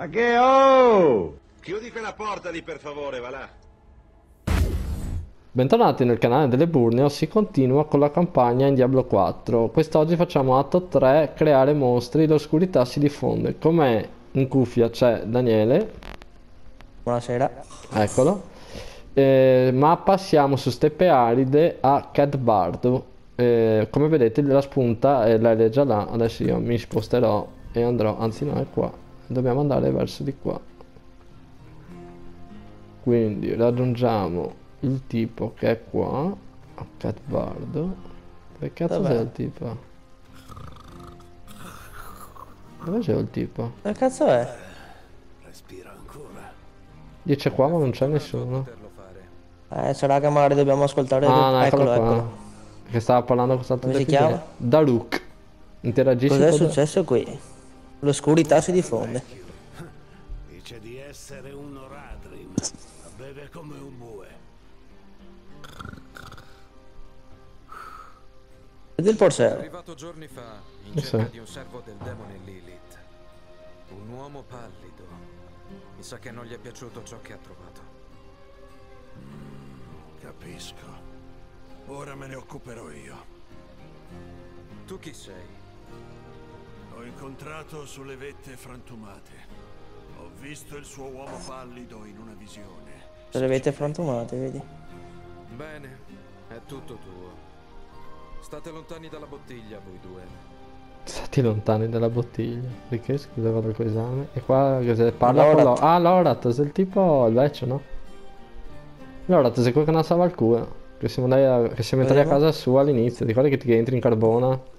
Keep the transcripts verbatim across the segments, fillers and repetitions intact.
Ma che oh! Chiudi quella porta lì per favore, va là. Bentornati nel canale dell'Eburneo, si continua con la campagna in Diablo quattro. Quest'oggi facciamo atto tre, creare mostri, l'oscurità si diffonde. Come in cuffia c'è Daniele. Buonasera. Eccolo. Eh, mappa, siamo su steppe aride a Ked Bardu. Eh, come vedete la spunta eh, l'area già là. Adesso io mi sposterò e andrò, anzi no, è qua. Dobbiamo andare verso di qua. Quindi raggiungiamo il tipo che è qua a Ked Bardu. Dove cazzo sei il tipo? Dove c'è il tipo? Dove cazzo è? Respira ancora. Dice qua ma non c'è nessuno. Eh sarà che magari dobbiamo ascoltare. Ah no, eccolo, eccolo, eccolo. Che stava parlando con quest'altro. Come si chiama? Daruk. Interagisci. Cos'è successo qui? L'oscurità si diffonde. Dice di essere un Horadrim. Beve come un bue. Vedi il porsello. È arrivato giorni fa in cerca di un servo del demone Lilith. Un uomo pallido. Mi sa che non gli è piaciuto ciò che ha trovato. Mm, capisco. Ora me ne occuperò io. Tu chi sei? L'ho incontrato sulle Vette Frantumate. Ho visto il suo uomo pallido in una visione. Sulle Vette Frantumate, vedi? Bene, è tutto tuo. State lontani dalla bottiglia voi due. State lontani dalla bottiglia. Perché scusa, vado al tuo esame. E qua se parla Lorath. Lo... Ah, Lorath, sei il tipo il vecchio, no? Lorath, sei quello che non salva il culo. Che siamo entrati a casa sua all'inizio, ricordi che ti entri in carbona?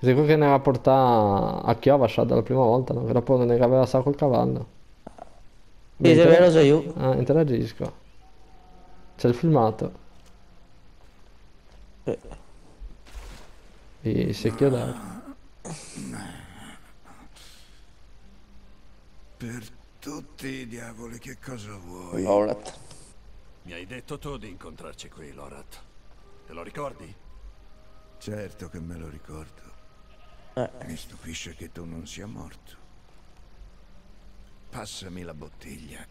Sei quello che ne aveva portato a Chiovascia dalla prima volta, no? Che dopo ne aveva sa col cavallo. Sì, è vero, sei io. Ah, interagisco. C'è il filmato. Sì. E si è chiodato. Per tutti i diavoli, che cosa vuoi? Lorath. Mi hai detto tu di incontrarci qui, Lorath. Te lo ricordi? Certo che me lo ricordo. Eh. Mi stupisce che tu non sia morto. Passami la bottiglia.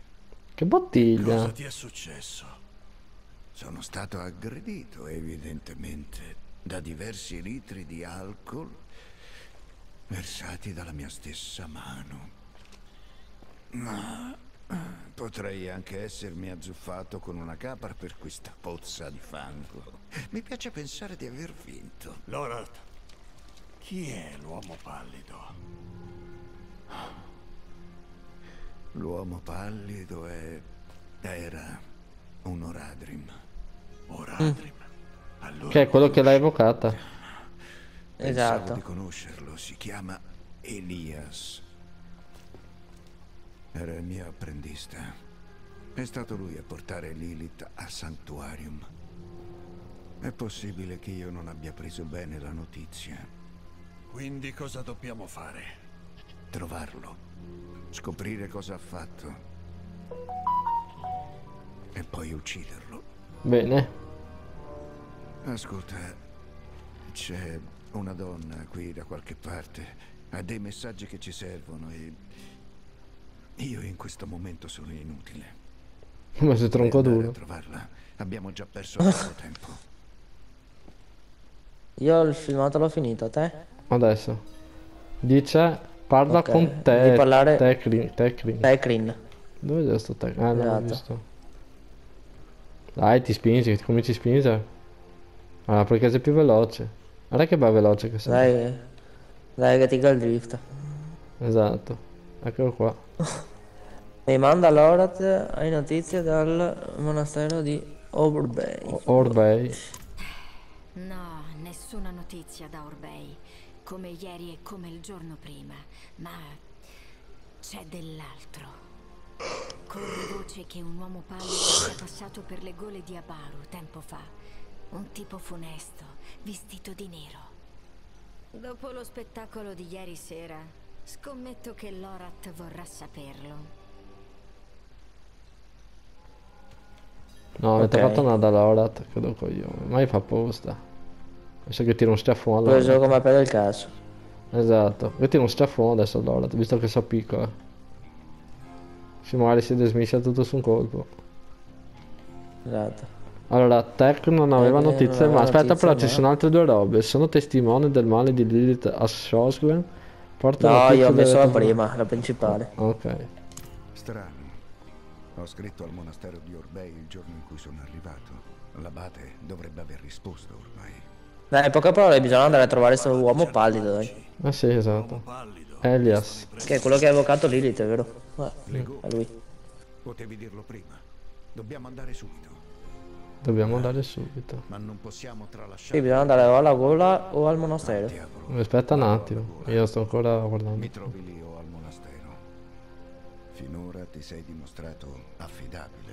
Che bottiglia? Cosa ti è successo? Sono stato aggredito, evidentemente, da diversi litri di alcol versati dalla mia stessa mano. Ma... potrei anche essermi azzuffato con una capra per questa pozza di fango. Mi piace pensare di aver vinto. Lorath, chi è l'uomo pallido? L'uomo pallido è... era un Horadrim. Horadrim? Mm. Allora che è quello conosci... che l'ha evocata. Pensavo esatto. di conoscerlo. Si chiama Elias. Era il mio apprendista. È stato lui a portare Lilith al Santuarium. È possibile che io non abbia preso bene la notizia. Quindi cosa dobbiamo fare? Trovarlo. Scoprire cosa ha fatto. E poi ucciderlo. Bene. Ascolta, c'è una donna qui da qualche parte. Ha dei messaggi che ci servono e... io in questo momento sono inutile. Ma sei tronco duro. Trovarla. Abbiamo già perso troppo tempo. Io il filmato l'ho finito, te? Adesso. Dice parla okay. con te. Devi parlare Tekrin, Tekrin. Tekrin. Dove è questo Tekrin? Ah, non l'ho visto. Dai, ti spingi, ti cominci a spingere. Allora, perché sei più veloce. Guarda che va veloce che sei. Dai. Dai che ti col drift. Esatto. Eccolo qua. Mi manda Lorath le notizie dal monastero di Orbei. Orbei. No, nessuna notizia da Orbei. Come ieri e come il giorno prima. Ma c'è dell'altro. Corre voce che un uomo pallido sia passato per le gole di Abaru tempo fa. Un tipo funesto, vestito di nero. Dopo lo spettacolo di ieri sera... scommetto che Lorath vorrà saperlo. No, avete okay. fatto nada Lorath, credo coglione. Ma fa apposta. Penso che tiro un schiaffone all'ora. Preso come per il caso. Esatto. Io tiro un schiaffone adesso all'ora, visto che so piccola. Se magari si desmiscia tutto su un colpo. Esatto. Allora, Tekrin non aveva eh, notizie, non aveva ma notizia, aspetta, però ma... ci sono altre due robe. Sono testimone del male di Lilith a Shoswell. Porta no, io ho messo la prima, la principale. Ok. Strano. Ho scritto al monastero di Orbei il giorno in cui sono arrivato. L'abate dovrebbe aver risposto ormai. Dai, in poche parole, bisogna andare a trovare questo uomo pallido, dai. Ah sì, esatto. Elias. Che è quello che ha evocato Lilith, è vero? Ah, è lui. Potevi dirlo prima. Dobbiamo andare subito. Dobbiamo andare subito. Ma non possiamo tralasciare. Sì, bisogna andare o alla gola o al monastero. Aspetta un attimo, io sto ancora guardando. Mi trovi lì o al monastero. Finora ti sei dimostrato affidabile.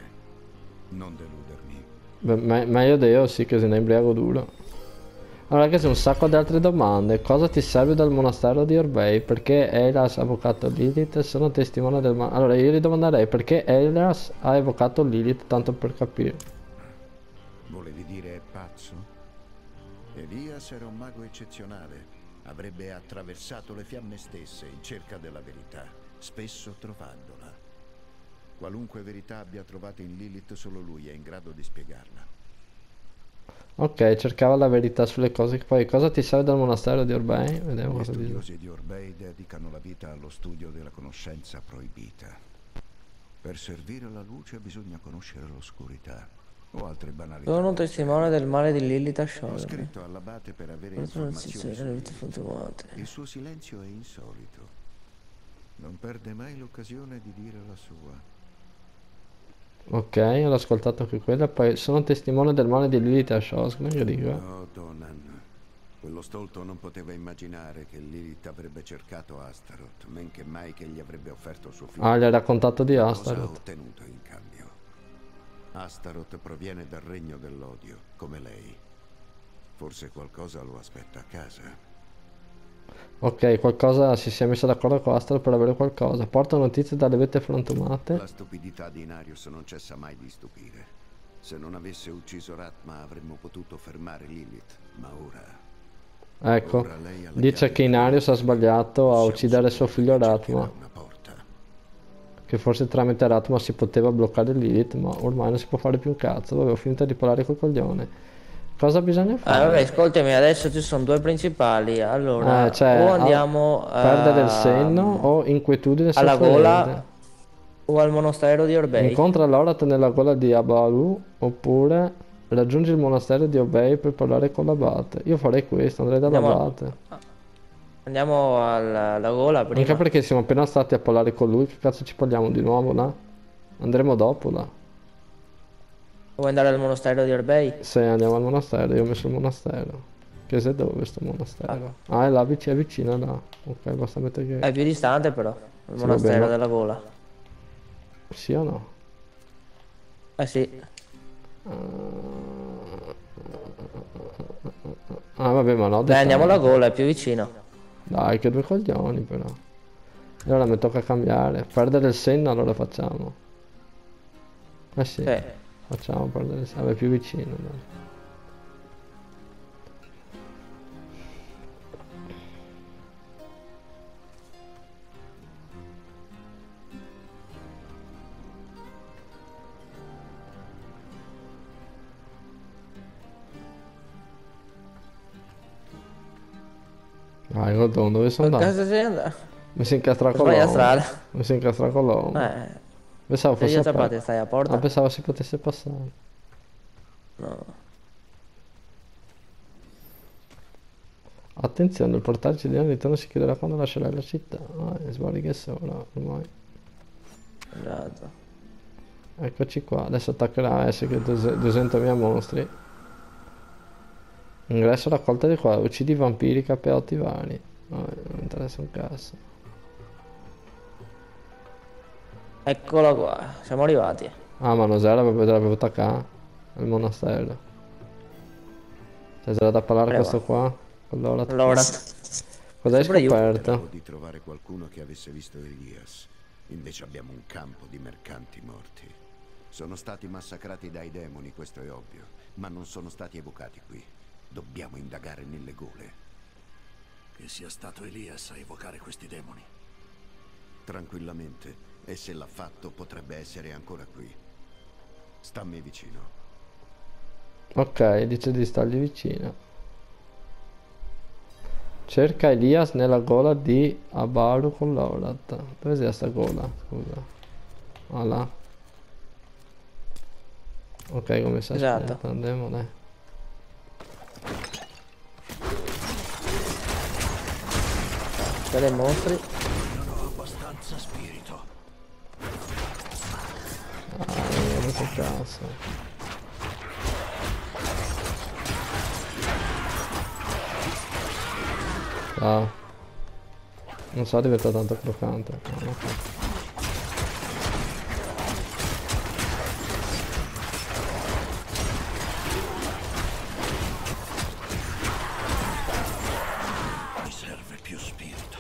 Non deludermi. Beh, me meglio di io sì che se ne imbriago duro. Allora ragazzi, un sacco di altre domande. Cosa ti serve dal monastero di Orbei? Perché Elias ha evocato Lilith? Sono testimone del male. Allora io gli domanderei perché Elias ha evocato Lilith, tanto per capire. Volevi dire pazzo? Elias era un mago eccezionale, avrebbe attraversato le fiamme stesse in cerca della verità, spesso trovandola. Qualunque verità abbia trovato in Lilith, solo lui è in grado di spiegarla. Ok, cercava la verità sulle cose che poi... Cosa ti serve dal monastero di Orbei? Vediamo cosa dice. Gli studiosi di Orbei dedicano la vita allo studio della conoscenza proibita. Per servire la luce bisogna conoscere l'oscurità. O altre banalità. Sono testimone del male di Lilith a Shoswell. Ho scritto all'abate per avere informazioni sulle vite flutuate. Il suo silenzio è insolito. Non perde mai l'occasione di dire la sua. Ok, ho ascoltato anche quella. Poi sono testimone del male di Lilith a Shoswell, io dico. No, Donan. Quello stolto non poteva immaginare che Lilith avrebbe cercato Astaroth, men che mai che gli avrebbe offerto suo figlio. Ah, gli ha raccontato di Astaroth. Cosa ha ottenuto in cambio? Astaroth proviene dal regno dell'odio, come lei. Forse qualcosa lo aspetta a casa. Ok, qualcosa si sia messo d'accordo con Astaroth per avere qualcosa. Porta notizie dalle vette frantumate. La stupidità di Inarius non cessa mai di stupire. Se non avesse ucciso Ratma avremmo potuto fermare Lilith, ma ora... Ecco, ora dice che Inarius ha sbagliato a uccidere suo figlio Ratma. Che forse tramite Ratma si poteva bloccare Lilith, ma ormai non si può fare più un cazzo. Vabbè, ho finito di parlare col coglione. Cosa bisogna fare? Ah, vabbè, ascoltami, adesso ci sono due principali. Allora, eh, cioè, o andiamo a perdere il senno o inquietudine alla gola o al monastero di Orbei. Incontra Lorath nella gola di Abaru, oppure raggiungi il monastero di Orbei per parlare con l'abate. Io farei questo, andrei dall'abate. Andiamo... Andiamo alla, alla gola prima. Anche perché siamo appena stati a parlare con lui. Che cazzo ci parliamo di nuovo là? Andremo dopo là. Vuoi andare al monastero di Orbei? Sì, andiamo al monastero. Io ho messo il monastero. Che se dove sto monastero? Ah, ah è là vicino, è vicino là. Ok, basta mettere che... È più distante però il sì, monastero vabbè, della gola. Sì o no? Eh sì. Ah vabbè, ma no. Beh, andiamo alla gola, è più vicino. Dai, che due coglioni però. Allora mi tocca cambiare. Perdere il senno allora facciamo. Eh sì, sì. Facciamo perdere il senno. È più vicino dai. Ah, io dove sono andato? Cosa sei andato? Mi si incastra con l'uomo. Mi si incastra con l'uomo. Eh. Pensavo fosse aperto. Stai a porta. Ah, pensavo si potesse passare. No. Attenzione, il portale cileno ritorno si chiuderà quando lascerà la città. Ah, sbagli che sono ormai. Esatto. Eccoci qua. Adesso attaccherà S che duecentomila mostri. Ingresso raccolta di qua, uccidi vampiri, capeotti vari. Non interessa un cazzo. Eccolo qua, siamo arrivati. Ah ma non c'era per l'avevo attaccato al monastero. C'è già da parlare Preva. questo qua? Allora, allora. Cosa hai scoperto? Di trovare qualcuno che avesse visto Elias. Invece abbiamo un campo di mercanti morti. Sono stati massacrati dai demoni, questo è ovvio, ma non sono stati evocati qui. Dobbiamo indagare nelle gole. Che sia stato Elias a evocare questi demoni. Tranquillamente, E se l'ha fatto potrebbe essere ancora qui. Stammi vicino. Ok, dice di stargli vicino. Cerca Elias nella gola di Abaru con Lorath. Dove sia sta gola? Scusa. Ah là. Ok, come si esatto. Aspetta, andiamo là. Te le mostri. Non ho abbastanza spirito. Ah, non so cazzo. Ah. Non so, diventa tanto croccante. No, okay. Mi serve più spirito.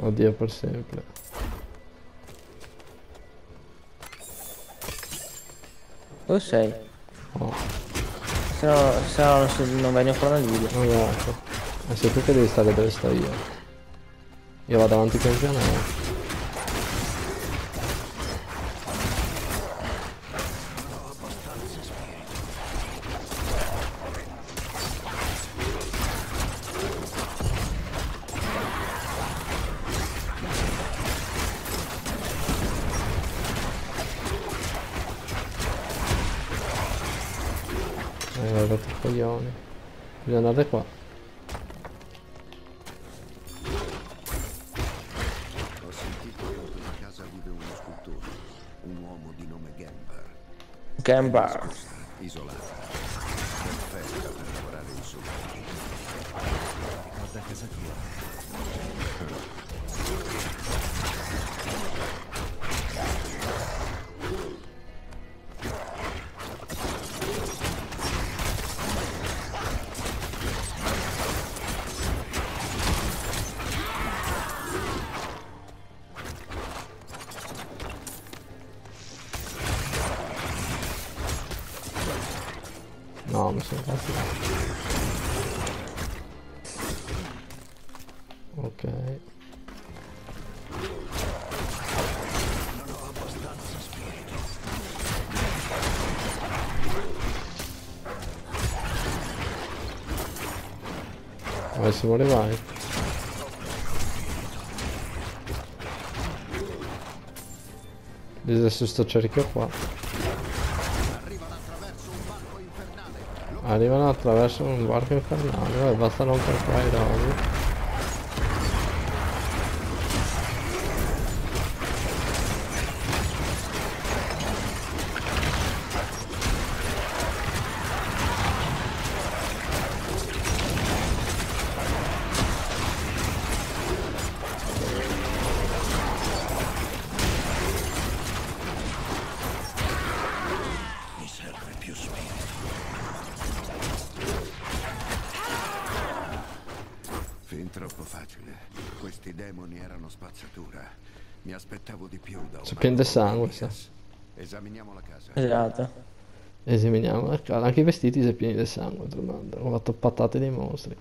Oddio per sempre. Dove sei? Oh. Se no, se no non, non vengo ancora nel video. No, no. Ma sei tu che devi stare dove sto io. Io vado avanti pian piano. Bisogna andare qua. Ho sentito che in una casa vive uno scultore, un uomo di nome Gembar. Gembar. Isolata. Perfetta per lavorare in sud. Guarda casa tua. Ok. Non ho abbastanza spirito. Dove si vuole vai? Adesso sto cerchio qua. Arrivano attraverso un barco infernale, basta non calcolare i danni. Pende sangue, sa. Esaminiamo la casa. Esatto. Esaminiamo la casa. Anche i vestiti sono pieni di sangue, domanda. Ho fatto patate dei mostri.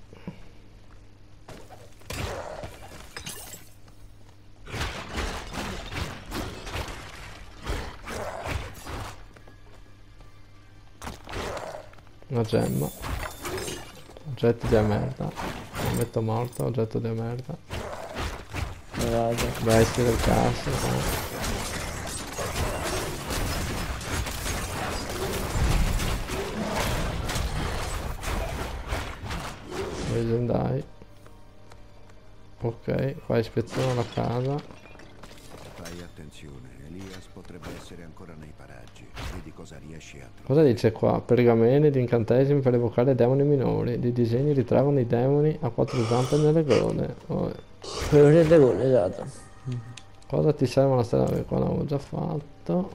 Una gemma. Oggetto di merda. Metto morto, oggetto di merda. Esatto. Bestie del cazzo. Legendari. Ok, qua ispeziona la casa. Fai attenzione, Elias potrebbe essere ancora nei paraggi. Vedi cosa riesci a trovare. Cosa dice qua? Pergamene di incantesimi per evocare demoni minori. Di disegni ritraggono i demoni a quattro zampe nelle gole. Oh. Nelle gole, esatto. Cosa ti serve una strada? Qua l'avevo già fatto.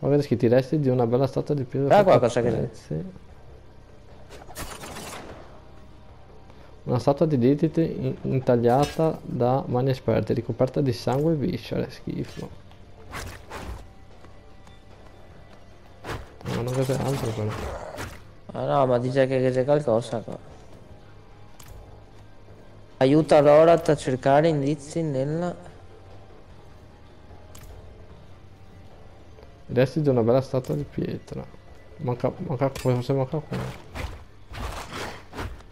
Magari che ti resti di una bella statua di pietra. Ah, qua cosa che una statua di Lilith intagliata da mani esperte, ricoperta di sangue e viscere, schifo. Ma non c'è altro quello. Ah no, ma dice che c'è qualcosa qua. Aiuta Lorath a cercare indizi nella... Resti di una bella statua di pietra. Manca... manca... forse manca qualcosa.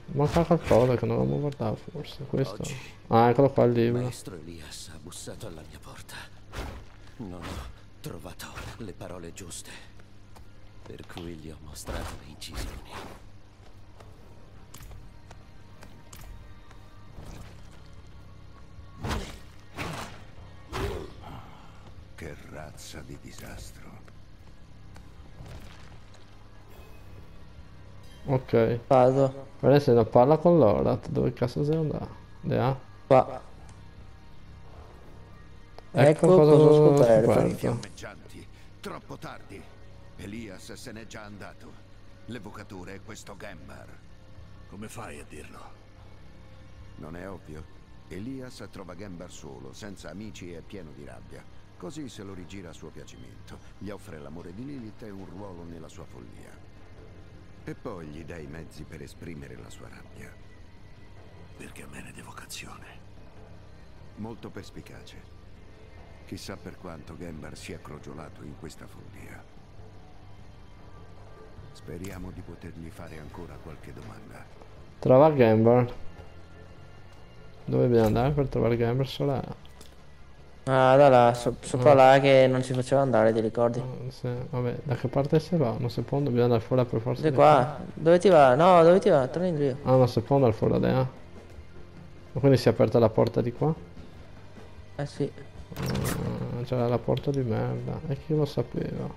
Manca qualcosa che non avevamo guardato forse. Questo... ah, eccolo qua il libro. Maestro Elias ha bussato alla mia porta. Non ho trovato le parole giuste, per cui gli ho mostrato le incisioni. Che razza di disastro. Ok, vado. Adesso non parla con Lorath. Dove cazzo sei andato? Dea? Qua. Ecco, ecco cosa sono scoperto. I fiammeggianti. Troppo tardi. Elias se n'è già andato. L'evocatura è questo Gembar. Come fai a dirlo? Non è ovvio? Elias trova Gembar solo, senza amici e pieno di rabbia. Così se lo rigira a suo piacimento, gli offre l'amore di Lilith e un ruolo nella sua follia. E poi gli dà i mezzi per esprimere la sua rabbia. Perché mena d'evocazione? Molto perspicace. Chissà per quanto Gembar sia crogiolato in questa follia. Speriamo di potergli fare ancora qualche domanda. Trova Gembar. Dove dobbiamo andare per trovare Gembar? Solana. Ah, da là, so, sopra ah. là che non ci faceva andare, ti ricordi? Oh, se, vabbè, da che parte si va? Non si può, dobbiamo andare fuori per forza. Di qua, dove ti va? No, dove ti va? Torna indietro. Ah, non si può andare fuori da là. Ma quindi si è aperta la porta di qua? Eh sì. Ah, c'era la porta di merda, e chi lo sapeva?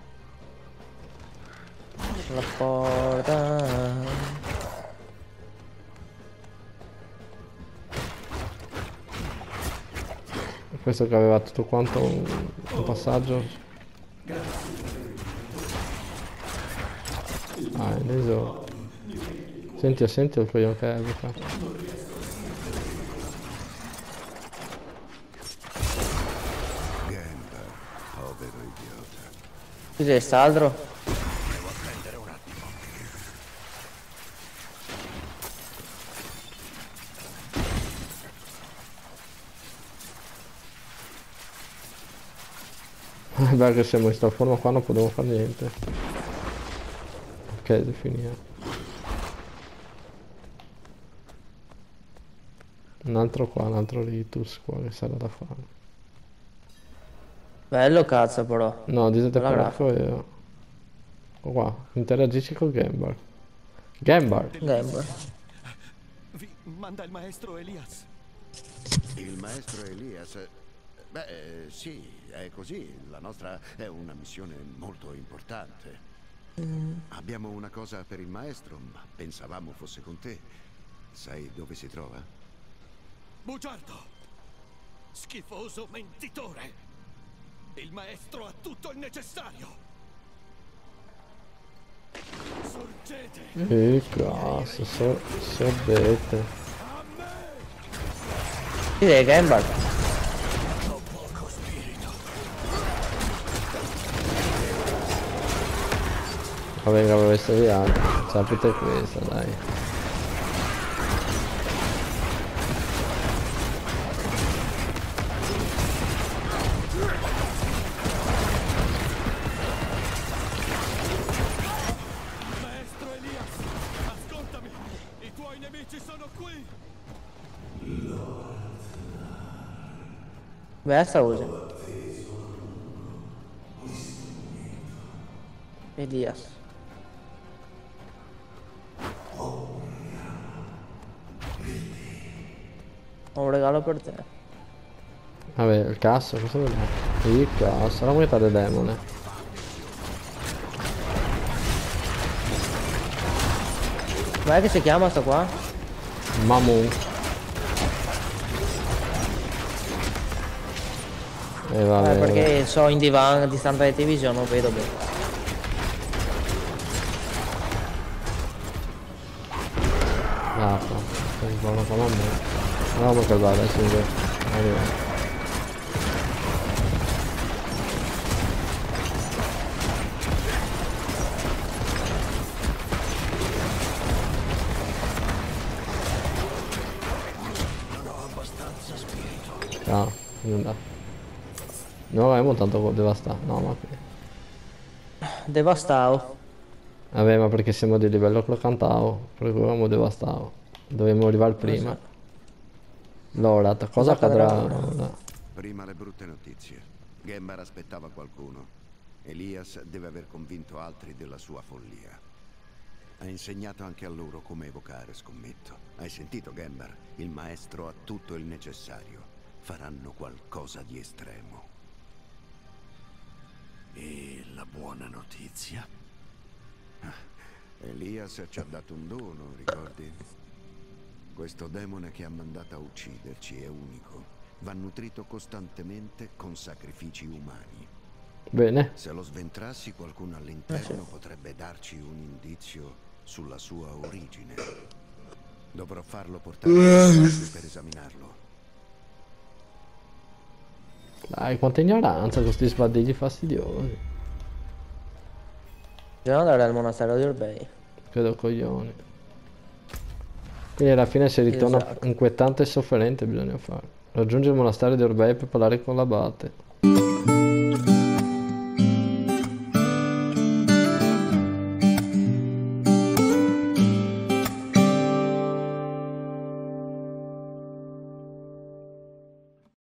La porta... questo che aveva tutto quanto un, un passaggio. Ah, adesso senti, senti il primo che evoca. Cos'è Saldro? Devo attendere un attimo. Beh, che siamo in sta forma qua, non potevo fare niente. Ok, definiamo. Un altro qua, un altro ritus qua che sarà da fare. Bello cazzo però. No, dite parco io. Qua, interagisci con Gembar. Gembar. Gembar. Vi manda il maestro Elias. Il maestro Elias... beh, sì, è così. La nostra è una missione molto importante. Mm. Abbiamo una cosa per il maestro, ma pensavamo fosse con te. Sai dove si trova? Bugiardo! Schifoso mentitore! Il maestro ha tutto il necessario! Sorgete! Che cazzo, so, sorgete! A me! Chi è Gembar? Vabbè, avevo visto via, sapete questa, dai. Maestro Elias, ascoltami, i tuoi nemici sono qui. Beh, sta usa. Elias. Ho un regalo per te. Vabbè, il cazzo, cosa vuol dire? Il cazzo, la moneta del demone. Com'è che si chiama sto qua? Mamu. E eh, vabbè. Eh, perché so in divano, a distanza di televisione, non vedo bene. Ah, sto buono con la mano. No, ma calma, adesso arriva. Ah, non no, abbiamo tanto devastato. No, ma che... Devastavo. Vabbè, ma perché siamo di livello cantavo, proviamo devastavo. Dovevamo arrivare prima. Lorath, cosa accadrà? Prima le brutte notizie. Gembar aspettava qualcuno. Elias deve aver convinto altri della sua follia. Ha insegnato anche a loro come evocare, scommetto. Hai sentito, Gembar? Il maestro ha tutto il necessario. Faranno qualcosa di estremo. E la buona notizia? Elias ci ha dato un dono, ricordi? Questo demone che ha mandato a ucciderci è unico. Va nutrito costantemente con sacrifici umani. Bene. Se lo sventrassi qualcuno all'interno potrebbe darci un indizio sulla sua origine. Dovrò farlo portare per esaminarlo. Dai, quanta ignoranza con questi sbadigli fastidiosi. Dobbiamo andare al monastero di Orbei. Credo coglioni. Quindi alla fine si ritorna esatto. Inquietante e sofferente bisogna fare. Raggiunge il monastero di Orbei per parlare con l'abate.